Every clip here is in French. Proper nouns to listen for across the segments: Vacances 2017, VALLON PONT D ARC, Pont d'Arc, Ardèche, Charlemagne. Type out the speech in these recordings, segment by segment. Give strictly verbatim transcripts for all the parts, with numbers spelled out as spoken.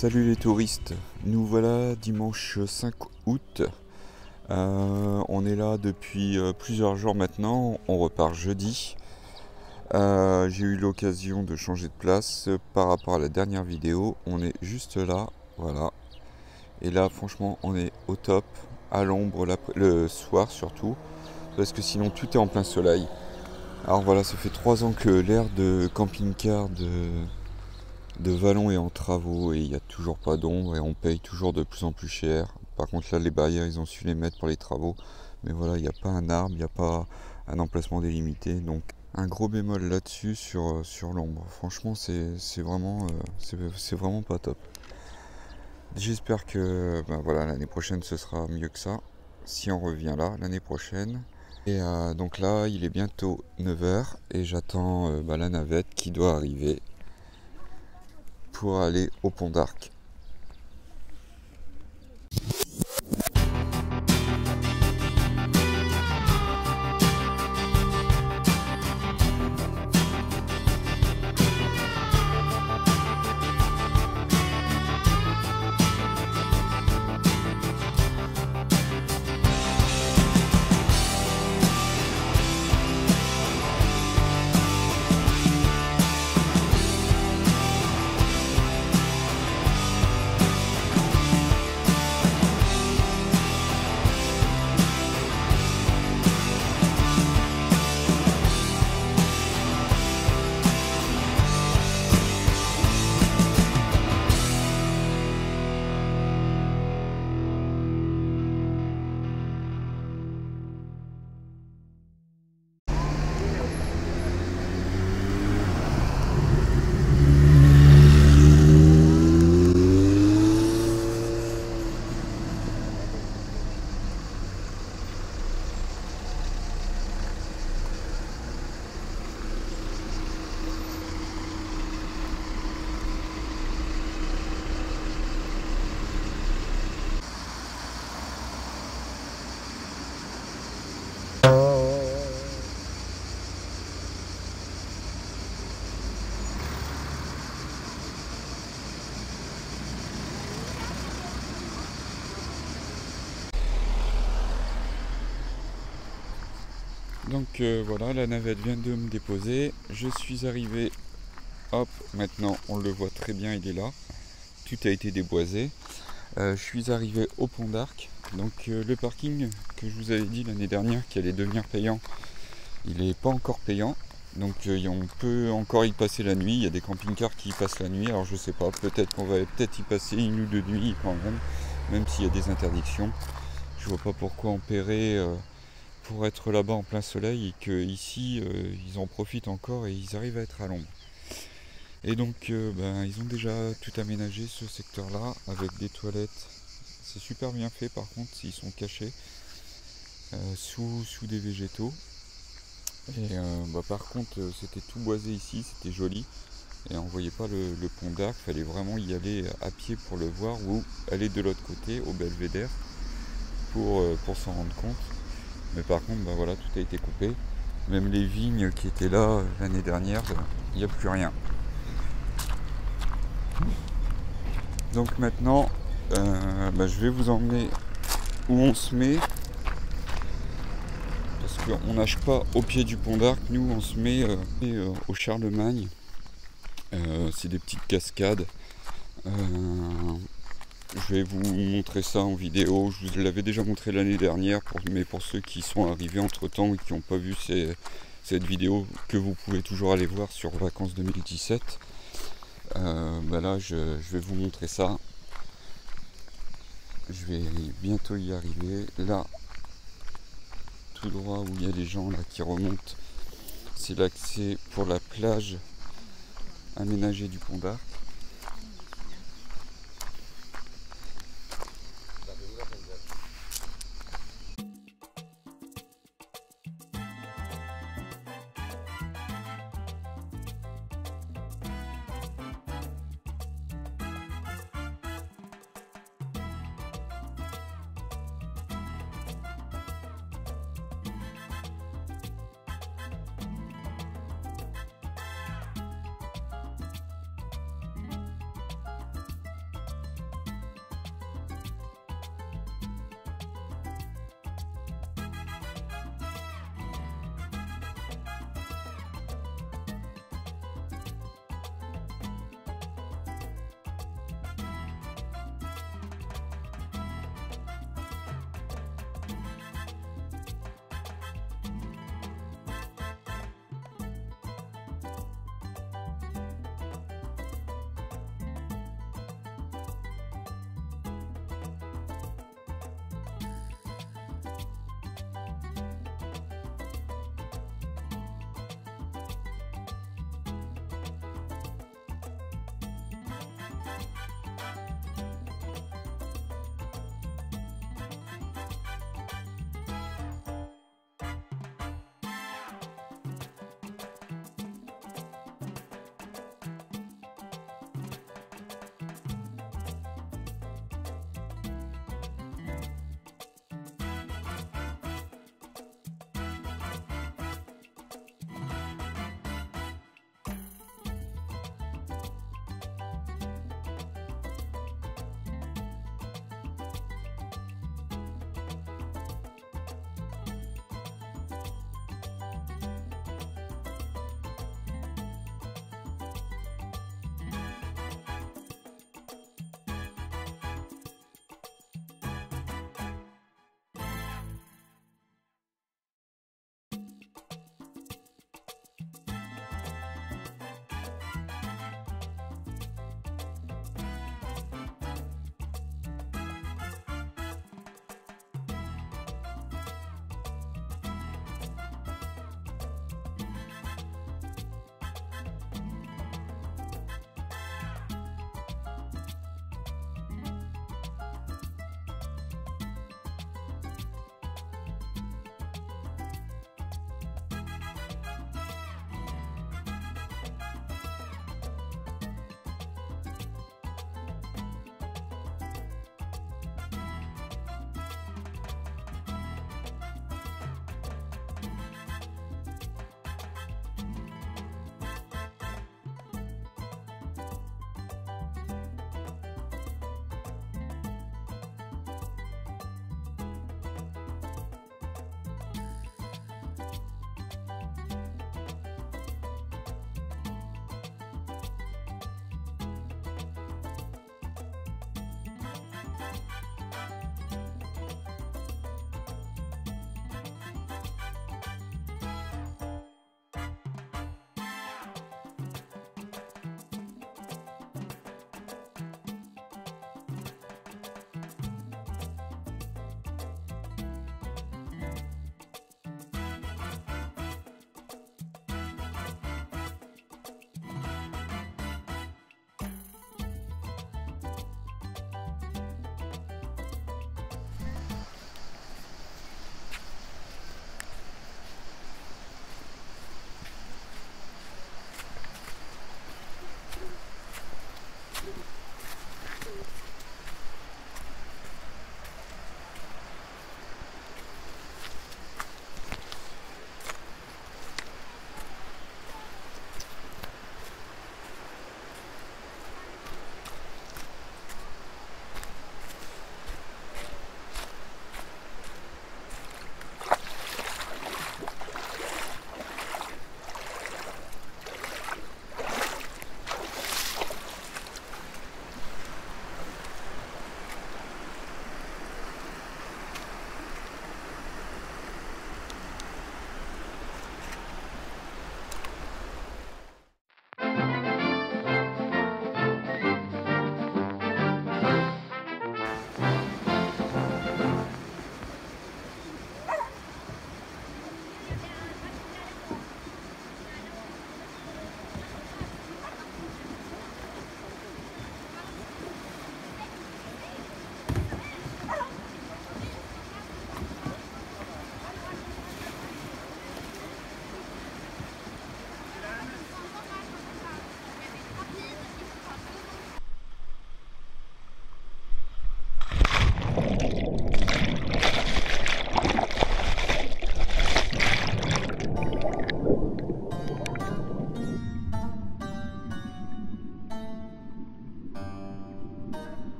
Salut les touristes, nous voilà dimanche cinq août, euh, on est là depuis plusieurs jours maintenant, on repart jeudi. Euh, j'ai eu l'occasion de changer de place par rapport à la dernière vidéo, on est juste là, voilà. Et là franchement on est au top, à l'ombre le soir surtout, parce que sinon tout est en plein soleil. Alors voilà, ça fait trois ans que l'aire de camping-car de... de Vallon est en travaux et il n'y a toujours pas d'ombre et on paye toujours de plus en plus cher. Par contre là les barrières ils ont su les mettre pour les travaux, mais voilà il n'y a pas un arbre, il n'y a pas un emplacement délimité, donc un gros bémol là dessus sur, sur l'ombre. Franchement c'est vraiment, euh, c'est vraiment pas top. J'espère que ben voilà, l'année prochaine ce sera mieux que ça, si on revient là l'année prochaine. Et euh, donc là il est bientôt neuf heures et j'attends euh, ben, la navette qui doit arriver pour aller au Pont d'Arc. Donc euh, voilà, la navette vient de me déposer, je suis arrivé, hop, maintenant on le voit très bien, il est là, tout a été déboisé. Euh, je suis arrivé au Pont d'Arc, donc euh, le parking que je vous avais dit l'année dernière qui allait devenir payant, il n'est pas encore payant, donc euh, on peut encore y passer la nuit, il y a des camping-cars qui y passent la nuit, alors je sais pas, peut-être qu'on va peut-être y passer une ou deux nuits quand même, même s'il y a des interdictions, je vois pas pourquoi on paierait... Euh, pour être là-bas en plein soleil et que ici euh, ils en profitent encore et ils arrivent à être à l'ombre. Et donc euh, ben, ils ont déjà tout aménagé ce secteur là avec des toilettes, c'est super bien fait, par contre ils sont cachés euh, sous, sous des végétaux et euh, bah, par contre euh, c'était tout boisé ici, c'était joli et on voyait pas le, le Pont d'Arc, fallait vraiment y aller à pied pour le voir ou aller de l'autre côté au belvédère pour, euh, pour s'en rendre compte. Mais par contre, ben voilà, tout a été coupé. Même les vignes qui étaient là l'année dernière, il n'y a plus rien. Donc maintenant, euh, ben je vais vous emmener où on se met. Parce qu'on nage pas au pied du Pont d'Arc. Nous, on se met euh, et, euh, au Charlemagne. Euh, C'est des petites cascades. Euh, Je vais vous montrer ça en vidéo, je vous l'avais déjà montré l'année dernière, pour, mais pour ceux qui sont arrivés entre temps et qui n'ont pas vu ces, cette vidéo, que vous pouvez toujours aller voir sur Vacances deux mille dix-sept, euh, bah là je, je vais vous montrer ça. Je vais bientôt y arriver. Là, tout droit où il y a les gens là qui remontent, c'est l'accès pour la plage aménagée du Pont d'Arc.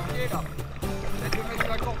papier là. Il y a deux feuilles de vacances.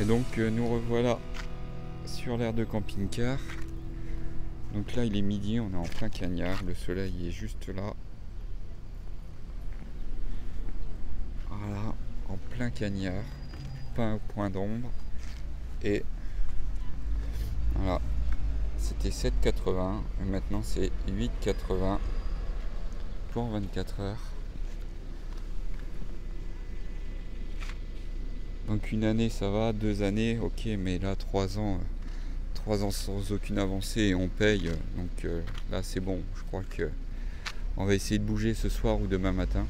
Et donc euh, nous revoilà sur l'aire de camping-car. Donc là il est midi, on est en plein cagnard, le soleil est juste là. Voilà, en plein cagnard, pas un point d'ombre. Et voilà, c'était sept quatre-vingts, maintenant c'est huit quatre-vingts pour vingt-quatre heures. Donc une année ça va, deux années, ok, mais là trois ans, trois ans sans aucune avancée et on paye, donc euh, là c'est bon, je crois que on va essayer de bouger ce soir ou demain matin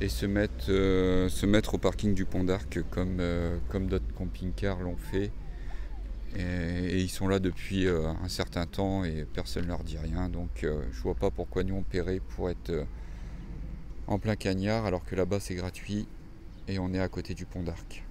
et se mettre, euh, se mettre au parking du Pont d'Arc comme, euh, comme d'autres camping-cars l'ont fait et, et ils sont là depuis euh, un certain temps et personne ne leur dit rien, donc euh, je vois pas pourquoi nous on paierait pour être euh, en plein cagnard alors que là-bas c'est gratuit et on est à côté du Pont d'Arc.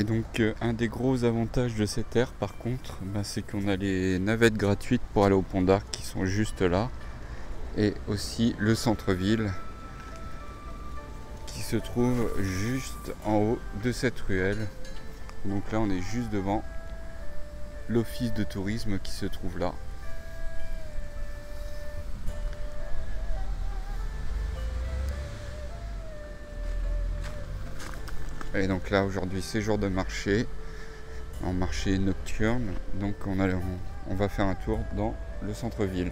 Et donc euh, un des gros avantages de cette aire par contre, bah, c'est qu'on a les navettes gratuites pour aller au Pont d'Arc qui sont juste là. Et aussi le centre-ville qui se trouve juste en haut de cette ruelle. Donc là on est juste devant l'office de tourisme qui se trouve là. Et donc là aujourd'hui c'est jour de marché, en marché nocturne, donc on, a, on, on va faire un tour dans le centre-ville.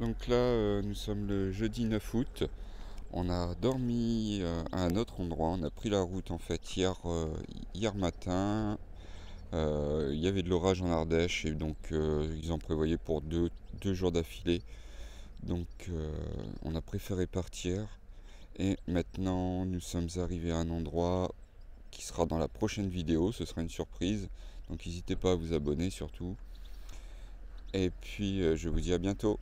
Donc là euh, nous sommes le jeudi neuf août, on a dormi euh, à un autre endroit, on a pris la route en fait hier, euh, hier matin, euh, il y avait de l'orage en Ardèche et donc euh, ils en prévoyaient pour deux, deux jours d'affilée, donc euh, on a préféré partir et maintenant nous sommes arrivés à un endroit qui sera dans la prochaine vidéo, ce sera une surprise, donc n'hésitez pas à vous abonner surtout et puis euh, je vous dis à bientôt.